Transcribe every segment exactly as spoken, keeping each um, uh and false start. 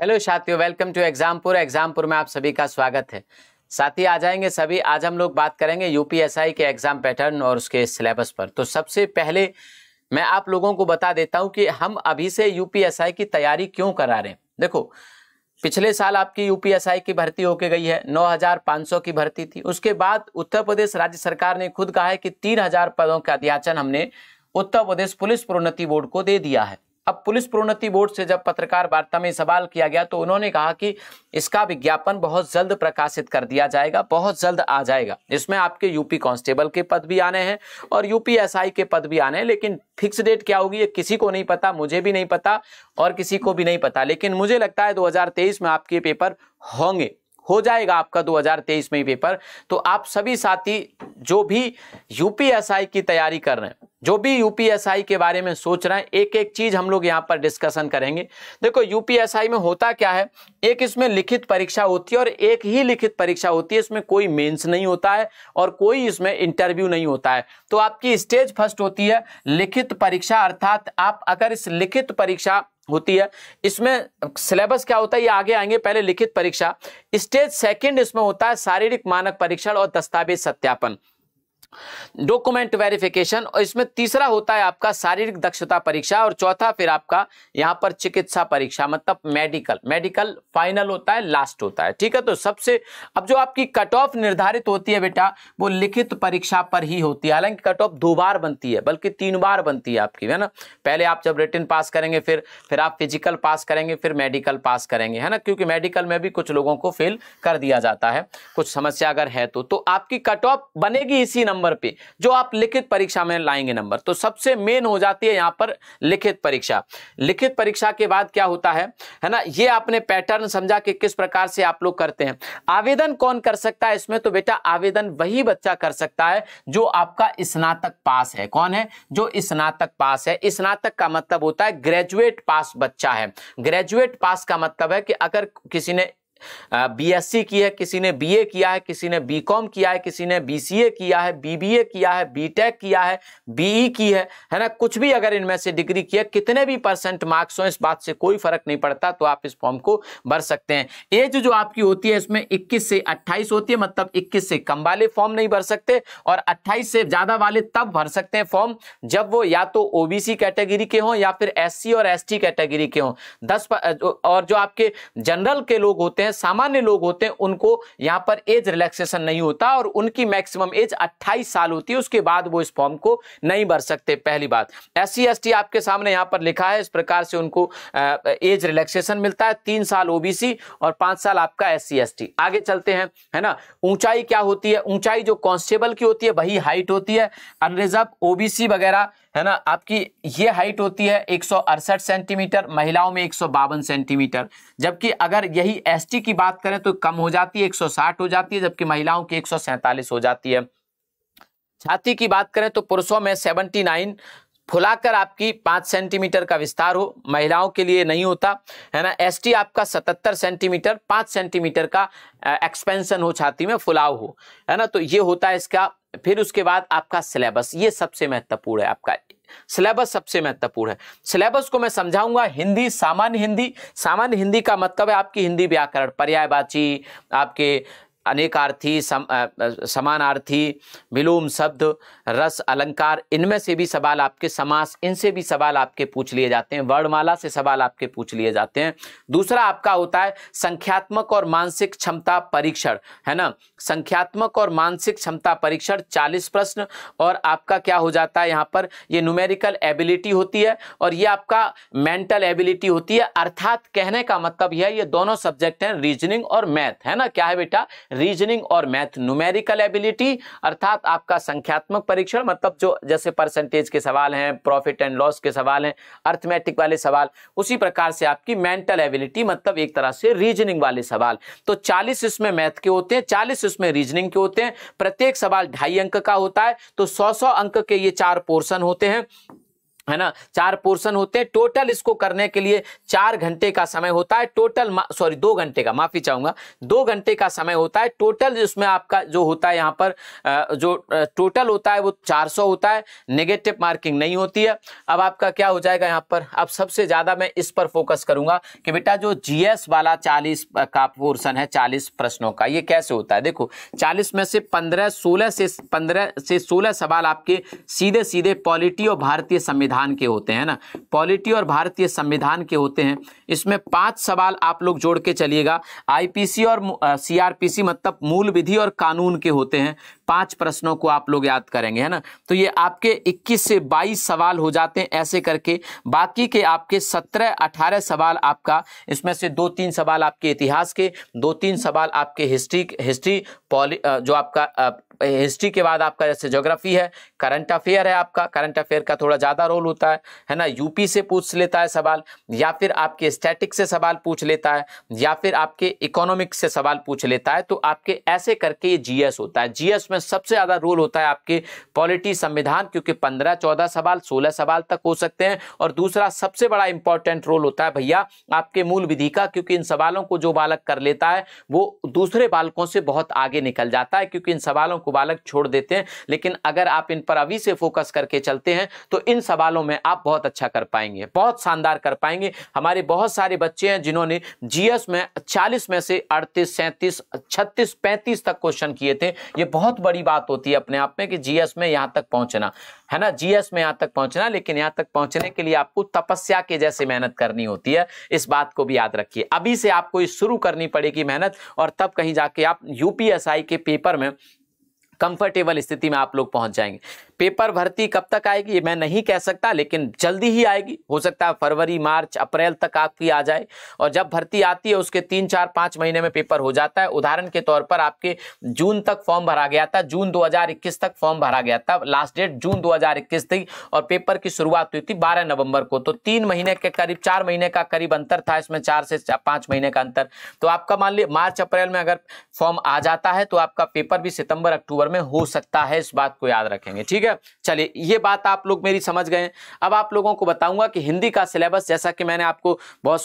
Hello साथियों, welcome to Exampur. Exampur में आप सभी का स्वागत है। साथी आ जाएंगे सभी। आज हम लोग बात करेंगे यूपीएसआई के एग्जाम पैटर्न और उसके सिलेबस पर। तो सबसे पहले मैं आप लोगों को बता देता हूं कि हम अभी से यूपीएसआई की तैयारी क्यों करा रहे हैं। देखो, पिछले साल आपकी यूपीएसआई की भर्ती होके गई है, नौ हजार पाँच सौ की भर्ती थी। उसके बाद उत्तर प्रदेश राज्य सरकार ने खुद कहा है कि तीन हजार पदों का अध्याचन हमने उत्तर प्रदेश पुलिस प्रोन्नति बोर्ड को दे दिया है। अब पुलिस प्रोन्नति बोर्ड से जब पत्रकार वार्ता में सवाल किया गया तो उन्होंने कहा कि इसका विज्ञापन बहुत जल्द प्रकाशित कर दिया जाएगा, बहुत जल्द आ जाएगा। इसमें आपके यूपी कांस्टेबल के पद भी आने हैं और यूपी एसआई के पद भी आने हैं, लेकिन फिक्स डेट क्या होगी ये किसी को नहीं पता, मुझे भी नहीं पता और किसी को भी नहीं पता। लेकिन मुझे लगता है दो हजार तेईस में आपके पेपर होंगे, हो जाएगा आपका दो हजार तेईस में पेपर। तो आप सभी साथी जो भी यूपीएसआई की तैयारी कर रहे हैं, जो भी यूपीएसआई के बारे में सोच रहे हैं, एक एक चीज हम लोग यहाँ पर डिस्कशन करेंगे। देखो, यूपीएसआई में होता क्या है, एक इसमें लिखित परीक्षा होती है और एक ही लिखित परीक्षा होती है। इसमें कोई मेंस नहीं होता है और कोई इसमें इंटरव्यू नहीं होता है। तो आपकी स्टेज फर्स्ट होती है लिखित परीक्षा, अर्थात आप अगर इस लिखित परीक्षा होती है, इसमें सिलेबस क्या होता है ये आगे आएंगे, पहले लिखित परीक्षा। स्टेज सेकंड इसमें होता है शारीरिक मानक परीक्षण और दस्तावेज सत्यापन, डॉक्यूमेंट वेरिफिकेशन। और इसमें तीसरा होता है आपका शारीरिक दक्षता परीक्षा और चौथा फिर आपका यहाँ पर चिकित्सा परीक्षा, मतलब मेडिकल मेडिकल फाइनल होता है, लास्ट होता है। ठीक है, तो सबसे अब जो आपकी कट ऑफ निर्धारित होती है बेटा वो लिखित परीक्षा पर ही होती है। हालांकि कट ऑफ दो बार बनती है, बल्कि तीन बार बनती है आपकी, है ना। पहले आप जब रिटन पास करेंगे, फिर फिर आप फिजिकल पास करेंगे, फिर मेडिकल पास करेंगे, है ना, क्योंकि मेडिकल में भी कुछ लोगों को फेल कर दिया जाता है, कुछ समस्या अगर है तो। तो आपकी कट ऑफ बनेगी इसी नंबर नंबर पे जो आप लिखित परीक्षा में लाएंगे नंबर। तो सबसे मेन हो जाती है यहाँ पर लिखित परीक्षा। लिखित परीक्षा के बाद क्या होता है, है ना, ये आपने पैटर्न समझा कि किस प्रकार से आप लोग करते हैं। आवेदन कौन कर सकता है इसमें? तो बेटा आवेदन वही बच्चा कर सकता है जो आपका स्नातक पास है। कौन है? जो स्नातक पास है। स्नातक का मतलब होता है ग्रेजुएट पास बच्चा है। ग्रेजुएट पास का मतलब है कि अगर किसी ने बीएससी की है, किसी ने बीए किया है, किसी ने बीकॉम किया है, किसी ने बीसीए किया है, बीबीए किया है, बीटेक किया है, बीई की है, है ना, कुछ भी अगर इनमें से डिग्री किया, कितने भी परसेंट मार्क्स हो इस बात से कोई फर्क नहीं पड़ता, तो आप इस फॉर्म को भर सकते हैं। एज जो आपकी होती है इसमें इक्कीस से अट्ठाईस होती है, मतलब इक्कीस से कम वाले फॉर्म नहीं भर सकते और अट्ठाईस से ज्यादा वाले तब भर सकते हैं फॉर्म जब वो या तो ओबीसी कैटेगरी के हों या फिर एससी और एसटी कैटेगरी के हों। दस और जो आपके जनरल के लोग होते हैं, सामान्य लोग होते हैं, उनको यहां पर एज रिलैक्सेशन नहीं होता और उनकी मैक्सिमम एज अट्ठाईस साल होती है, उसके बाद वो इस फॉर्म को नहीं भर सकते। पहली बात, एससी एसटी आपके सामने यहां पर लिखा है, इस प्रकार से उनको एज रिलैक्सेशन मिलता है, तीन साल ओबीसी और पांच साल आपका एससी एसटी। आगे चलते हैं, है ना। ऊंचाई क्या होती है? ऊंचाई जो कांस्टेबल की होती है वही हाइट होती है। अनरिजर्व ओबीसी वगैरह, है ना, आपकी ये हाइट होती है एक सौ अड़सठ सेंटीमीटर, महिलाओं में एक सौ बावन सेंटीमीटर। जबकि अगर यही एसटी की बात करें तो कम हो जाती है, एक सौ साठ हो जाती है, जबकि महिलाओं की एक सौ सैंतालीस हो जाती है। छाती की बात करें तो पुरुषों में सेवेंटी नाइन फुलाकर आपकी पाँच सेंटीमीटर का विस्तार हो, महिलाओं के लिए नहीं होता, है ना। एसटी आपका सतहत्तर सेंटीमीटर, पाँच सेंटीमीटर का एक्सपेंशन हो, छाती में फुलाव हो, है ना, तो ये होता है इसका। फिर उसके बाद आपका सिलेबस, ये सबसे महत्वपूर्ण है, आपका सिलेबस सबसे महत्वपूर्ण है। सिलेबस को मैं समझाऊंगा। हिंदी, सामान्य हिंदी। सामान्य हिंदी का मतलब है आपकी हिंदी व्याकरण, पर्यायवाची, आपके अनेकार्थी, सम, समानार्थी, विलोम शब्द, रस, अलंकार, इनमें से भी सवाल आपके, समास, इनसे भी सवाल आपके पूछ लिए जाते हैं, वर्णमाला से सवाल आपके पूछ लिए जाते हैं। दूसरा आपका होता है संख्यात्मक और मानसिक क्षमता परीक्षण, है ना। संख्यात्मक और मानसिक क्षमता परीक्षण चालीस प्रश्न और आपका क्या हो जाता है यहाँ पर, ये न्यूमेरिकल एबिलिटी होती है और ये आपका मेंटल एबिलिटी होती है। अर्थात कहने का मतलब यह है ये दोनों सब्जेक्ट हैं, रीजनिंग और मैथ, है ना। क्या है बेटा? रीजनिंग और मैथ, न्यूमेरिकल एबिलिटी अर्थात आपका संख्यात्मक परीक्षण, मतलब जो जैसे परसेंटेज के सवाल हैं, प्रॉफिट एंड लॉस के सवाल हैं, अर्थमेटिक वाले सवाल, उसी प्रकार से आपकी मेंटल एबिलिटी मतलब एक तरह से रीजनिंग वाले सवाल। तो चालीस इसमें मैथ के होते हैं, चालीस इसमें रीजनिंग के होते हैं, प्रत्येक सवाल ढाई अंक का होता है, तो सौ सौ अंक के ये चार पोर्शन होते हैं। है ना, चार पोर्शन होते हैं। टोटल इसको करने के लिए चार घंटे का समय होता है, टोटल सॉरी दो घंटे का, माफी चाहूंगा, दो घंटे का समय होता है। टोटल इसमें आपका जो होता है यहाँ पर जो टोटल होता है वो चार सौ होता है, नेगेटिव मार्किंग नहीं होती है। अब आपका क्या हो जाएगा यहाँ पर, अब सबसे ज्यादा मैं इस पर फोकस करूंगा कि बेटा जो जीएस वाला चालीस का पोर्शन है, चालीस प्रश्नों का, ये कैसे होता है। देखो चालीस में से पंद्रह सोलह से पंद्रह से सोलह सवाल आपके सीधे सीधे पॉलिटी और भारतीय संविधान के होते हैं ना, पॉलिटी और भारतीय संविधान के होते हैं। इसमें पांच सवाल आप लोग जोड़ के चलिएगा, आईपीसी और सीआरपीसी मतलब मूल विधि और कानून के होते हैं। पांच प्रश्नों को आप लोग याद करेंगे, है ना, तो ये आपके इक्कीस से बाईस सवाल हो जाते हैं ऐसे करके। बाकी के आपके सत्रह अठारह सवाल आपका, इसमें से दो तीन सवाल आपके इतिहास के, दो तीन सवाल आपके हिस्ट्री हिस्ट्री पॉली जो आपका हिस्ट्री के बाद आपका जैसे ज्योग्राफी है, करंट अफेयर है, आपका करंट अफेयर का थोड़ा ज़्यादा रोल होता है है ना। यूपी से पूछ लेता है सवाल, या फिर आपके स्टैटिक से सवाल पूछ लेता है, या फिर आपके इकोनॉमिक्स से सवाल पूछ लेता है। तो आपके ऐसे करके ये जीएस होता है। जीएस में सबसे ज़्यादा रोल होता है आपके पॉलिटी संविधान, क्योंकि पंद्रह चौदह सवाल सोलह सवाल तक हो सकते हैं। और दूसरा सबसे बड़ा इंपॉर्टेंट रोल होता है भैया आपके मूल विधि का, क्योंकि इन सवालों को जो बालक कर लेता है वो दूसरे बालकों से बहुत आगे निकल जाता है, क्योंकि इन सवालों बालक छोड़ देते हैं। लेकिन अगर आप इन पर अभी से फोकस करके चलते हैं तो इन सवालों में आप बहुत अच्छा कर पाएंगे, बहुत शानदार कर पाएंगे। हमारे बहुत सारे बच्चे हैं जिन्होंने जीएस में चालीस में से अड़तीस सैंतीस छत्तीस पैंतीस तक क्वेश्चन किए थे। ये बहुत बड़ी बात होती है अपने आप में कि जीएस में यहां तक पहुंचना, है ना, जीएस में यहां तक पहुंचना। लेकिन यहां तक पहुंचने के लिए आपको तपस्या के जैसे मेहनत करनी होती है, इस बात को भी याद रखिए। अभी से आपको शुरू करनी पड़ेगी मेहनत, और तब कहीं जाके आप यूपीएसआई के पेपर में कंफर्टेबल स्थिति में आप लोग पहुंच जाएंगे। पेपर भर्ती कब तक आएगी ये मैं नहीं कह सकता, लेकिन जल्दी ही आएगी। हो सकता है फरवरी मार्च अप्रैल तक आपकी आ जाए, और जब भर्ती आती है उसके तीन चार पाँच महीने में पेपर हो जाता है। उदाहरण के तौर पर आपके जून तक फॉर्म भरा गया था, जून दो हज़ार इक्कीस तक फॉर्म भरा गया था, लास्ट डेट जून दो हज़ार इक्कीस थी और पेपर की शुरुआत हुई थी बारह नवंबर को। तो तीन महीने के करीब, चार महीने का करीब अंतर था इसमें, चार से पाँच महीने का अंतर। तो आपका मान लीजिए मार्च अप्रैल में अगर फॉर्म आ जाता है तो आपका पेपर भी सितंबर अक्टूबर में हो सकता है, इस बात को याद रखेंगे, ठीक है। चलिए ये बात आप लोग मेरी समझ गए। अब आप लोगों को बताऊंगा कि हिंदी का सिलेबस, जैसा कि मैंने आपको बहुत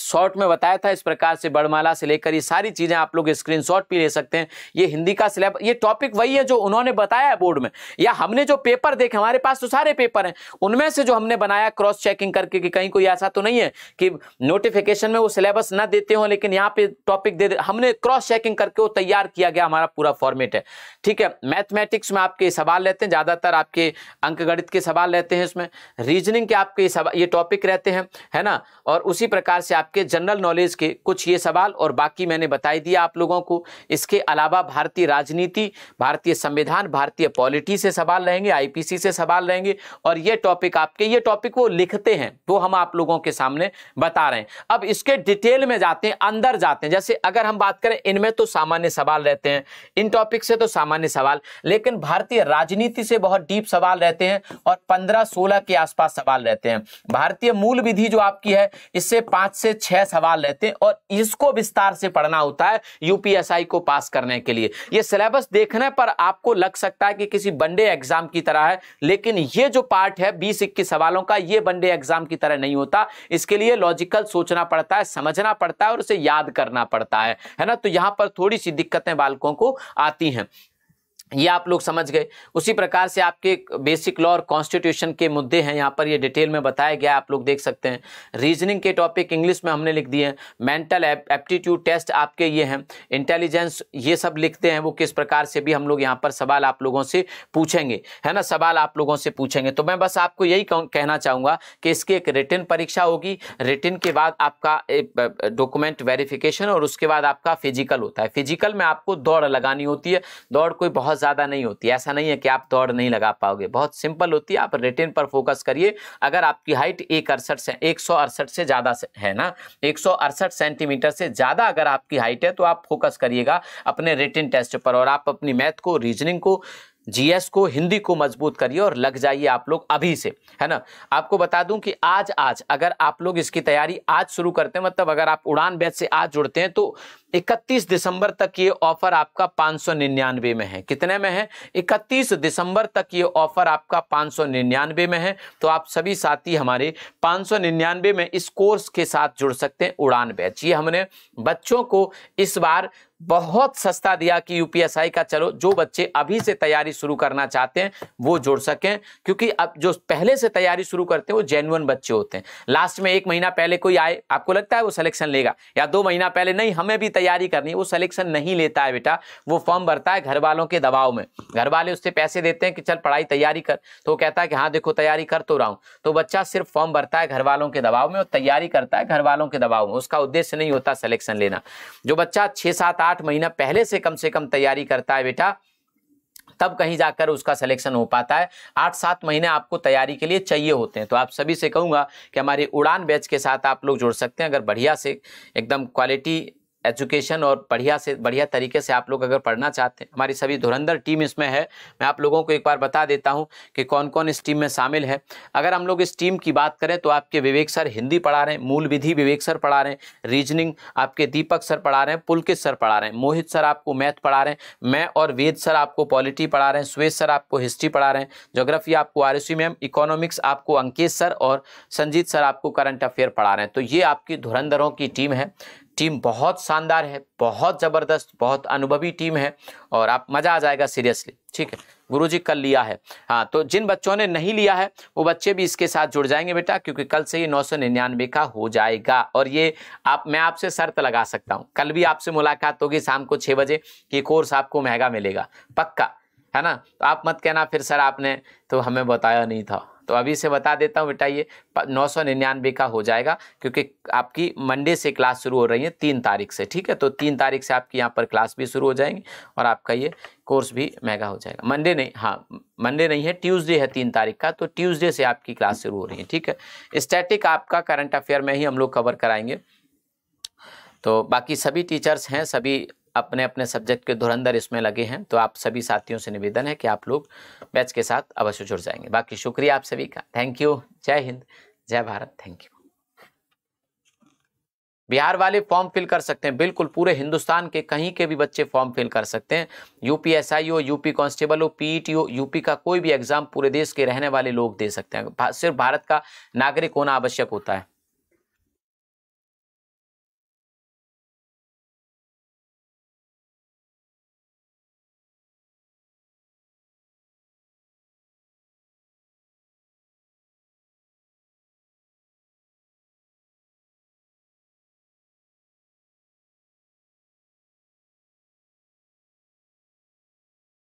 शॉर्ट में बताया था, इस प्रकार से बड़माला से लेकर ये सारी चीजें आप लोग स्क्रीनशॉट भी ले सकते हैं। ये हिंदी का सिलेबस, ये टॉपिक वही है जो उन्होंने बताया है बोर्ड में, या हमने जो पेपर देखे, हमारे पास तो सारे पेपर हैं, उनमें से जो हमने बनाया क्रॉस चेकिंग करके कि कहीं कोई ऐसा तो नहीं है कि नोटिफिकेशन में वो सिलेबस ना देते हो लेकिन यहाँ पे टॉपिक दे, हमने क्रॉस चेकिंग करके वो तैयार किया गया, हमारा पूरा फॉर्मेट है, ठीक है। मैथमेटिक्स में आपके सवाल रहते हैं, ज्यादा तर आपके अंकगणित के सवाल रहते हैं, इसमें रीजनिंग के आपके ये टॉपिक रहते हैं, है ना। और उसी प्रकार से आपके जनरल नॉलेज के कुछ ये सवाल, और बाकी मैंने बताई दिया आप लोगों को। इसके अलावा भारतीय राजनीति, भारतीय संविधान, भारतीय पॉलिटी से सवाल रहेंगे, आईपीसी से सवाल रहेंगे, और ये टॉपिक आपके, ये टॉपिक वो लिखते हैं, वो हम आप लोगों के सामने बता रहे हैं। अब इसके डिटेल में जाते हैं, अंदर जाते हैं। जैसे अगर हम बात करें, इनमें तो सामान्य सवाल रहते हैं, इन टॉपिक से तो सामान्य सवाल, लेकिन भारतीय राजनीति से बहुत डीप सवाल रहते हैं और पंद्रह सोलह के आसपास सवाल रहते हैं। भारतीय मूल विधि जो आपकी है, इससे पांच से छह सवाल रहते हैं और इसको विस्तार से पढ़ना होता है यूपीएसआई को पास करने के लिए। ये सिलेबस देखने पर आपको लग सकता है कि किसी वनडे एग्जाम की तरह है, लेकिन ये जो पार्ट है बीस इक्कीस सवालों का, ये वनडे एग्जाम की तरह नहीं होता। इसके लिए लॉजिकल सोचना पड़ता है, समझना पड़ता है और उसे याद करना पड़ता है, है ना। तो यहां पर थोड़ी सी दिक्कतें बालकों को आती हैं, ये आप लोग समझ गए। उसी प्रकार से आपके बेसिक लॉ और कॉन्स्टिट्यूशन के मुद्दे हैं, यहाँ पर ये डिटेल में बताया गया, आप लोग देख सकते हैं। रीजनिंग के टॉपिक इंग्लिश में हमने लिख दिए हैं। मेंटल एप्टीट्यूड टेस्ट आपके ये हैं, इंटेलिजेंस, ये सब लिखते हैं, वो किस प्रकार से भी हम लोग यहाँ पर सवाल आप लोगों से पूछेंगे, है ना, सवाल आप लोगों से पूछेंगे। तो मैं बस आपको यही कहना चाहूँगा कि इसकी एक रिटन परीक्षा होगी, रिटन के बाद आपका डॉक्यूमेंट वेरिफिकेशन और उसके बाद आपका फिजिकल होता है। फिजिकल में आपको दौड़ लगानी होती है, दौड़ कोई बहुत ज्यादा नहीं होती, ऐसा नहीं है कि आप दौड़ नहीं लगा पाओगे, बहुत सिंपल होती है। आप रिटेन पर फोकस करिए। अगर आपकी हाइट एक अड़सठ से एक सौ अड़सठ से ज्यादा है ना, एक सौ अड़सठ सेंटीमीटर से ज्यादा अगर आपकी हाइट है तो आप फोकस करिएगा अपने रिटेन टेस्ट पर, और आप अपनी मैथ को, रीजनिंग को, जीएस को, हिंदी को मजबूत करिए और लग जाइए आप लोग अभी से, है ना। आपको बता दूं कि आज आज अगर आप लोग इसकी तैयारी आज शुरू करते हैं, मतलब अगर आप उड़ान बैच से आज जुड़ते हैं तो इकतीस दिसंबर तक ये ऑफर आपका पाँच सौ निन्यानवे में है। कितने में है? इकतीस दिसंबर तक ये ऑफर आपका पाँच सौ निन्यानवे में है। तो आप सभी साथी हमारे पाँच सौ निन्यानवे में इस कोर्स के साथ जुड़ सकते हैं। उड़ान बैच ये हमने बच्चों को इस बार बहुत सस्ता दिया कि यूपीएसआई का, चलो जो बच्चे अभी से तैयारी शुरू करना चाहते हैं वो जुड़ सकें, क्योंकि अब जो पहले से तैयारी शुरू करते हैं वो जेन्युइन बच्चे होते हैं। लास्ट में एक महीना पहले कोई आए, आपको लगता है वो सिलेक्शन लेगा, या दो महीना पहले, नहीं हमें भी तैयारी करनी, वो सिलेक्शन नहीं लेता है बेटा। वो फॉर्म भरता है घर वालों के दबाव में, घर वाले उससे पैसे देते हैं कि चल पढ़ाई तैयारी कर, तो वो कहता है कि हाँ देखो तैयारी कर तो रहा हूँ। तो बच्चा सिर्फ फॉर्म भरता है घर वालों के दबाव में और तैयारी करता है घर वालों के दबाव में, उसका उद्देश्य नहीं होता सिलेक्शन लेना। जो बच्चा छः सात आठ महीना पहले से कम से कम तैयारी करता है बेटा, तब कहीं जाकर उसका सिलेक्शन हो पाता है। आठ सात महीने आपको तैयारी के लिए चाहिए होते हैं। तो आप सभी से कहूँगा कि हमारे उड़ान बैच के साथ आप लोग जुड़ सकते हैं। अगर बढ़िया से एकदम क्वालिटी एजुकेशन और बढ़िया से बढ़िया तरीके से आप लोग अगर पढ़ना चाहते हैं, हमारी सभी धुरंधर टीम इसमें है। मैं आप लोगों को एक बार बता देता हूं कि कौन कौन इस टीम में शामिल है। अगर हम लोग इस टीम की बात करें तो आपके विवेक सर हिंदी पढ़ा रहे हैं, मूल विधि विवेक सर पढ़ा रहे हैं, रीजनिंग आपके दीपक सर पढ़ा रहे हैं, पुलकित सर पढ़ा रहे हैं, मोहित सर आपको मैथ पढ़ा रहे हैं, मैं और वेद सर आपको पॉलिटी पढ़ा रहे हैं, सुवेश सर आपको हिस्ट्री पढ़ा रहे हैं, ज्योग्राफी आपको R S C ma'am, economics आपको अंकेश सर और संजीत सर आपको करंट अफेयर पढ़ा रहे हैं। तो ये आपकी धुरंधरों की टीम है। टीम बहुत शानदार है, बहुत ज़बरदस्त, बहुत अनुभवी टीम है और आप मज़ा आ जाएगा सीरियसली, ठीक है। गुरुजी कल लिया है, हाँ, तो जिन बच्चों ने नहीं लिया है वो बच्चे भी इसके साथ जुड़ जाएंगे बेटा, क्योंकि कल से ये नौ सौ निन्यानवे का हो जाएगा। और ये आप, मैं आपसे शर्त लगा सकता हूँ, कल भी आपसे मुलाकात होगी शाम को छः बजे कि कोर्स आपको महंगा मिलेगा, पक्का, है ना। तो आप मत कहना फिर सर आपने तो हमें बताया नहीं था। तो अभी से बता देता हूँ बेटा, ये नौ सौ निन्यानवे का हो जाएगा, क्योंकि आपकी मंडे से क्लास शुरू हो रही है तीन तारीख से, ठीक है। तो तीन तारीख से आपकी यहाँ पर क्लास भी शुरू हो जाएंगी और आपका ये कोर्स भी महंगा हो जाएगा। मंडे नहीं, हाँ मंडे नहीं है, ट्यूसडे है तीन तारीख का, तो ट्यूसडे से आपकी क्लास शुरू हो रही है, ठीक है। स्टैटिक आपका करंट अफेयर में ही हम लोग कवर कराएंगे। तो बाकी सभी टीचर्स हैं, सभी अपने अपने सब्जेक्ट के धुरंधर इसमें लगे हैं। तो आप सभी साथियों से निवेदन है कि आप लोग बैच के साथ अवश्य जुड़ जाएंगे। बाकी शुक्रिया आप सभी का, थैंक यू, जय हिंद, जय भारत, थैंक यू। बिहार वाले फॉर्म फिल कर सकते हैं, बिल्कुल पूरे हिंदुस्तान के कहीं के भी बच्चे फॉर्म फिल कर सकते हैं। यूपीएसआई हो, यूपी कांस्टेबल हो, पीईटी हो, यूपी का कोई भी एग्जाम पूरे देश के रहने वाले लोग दे सकते हैं। सिर्फ भारत का नागरिक होना आवश्यक होता है।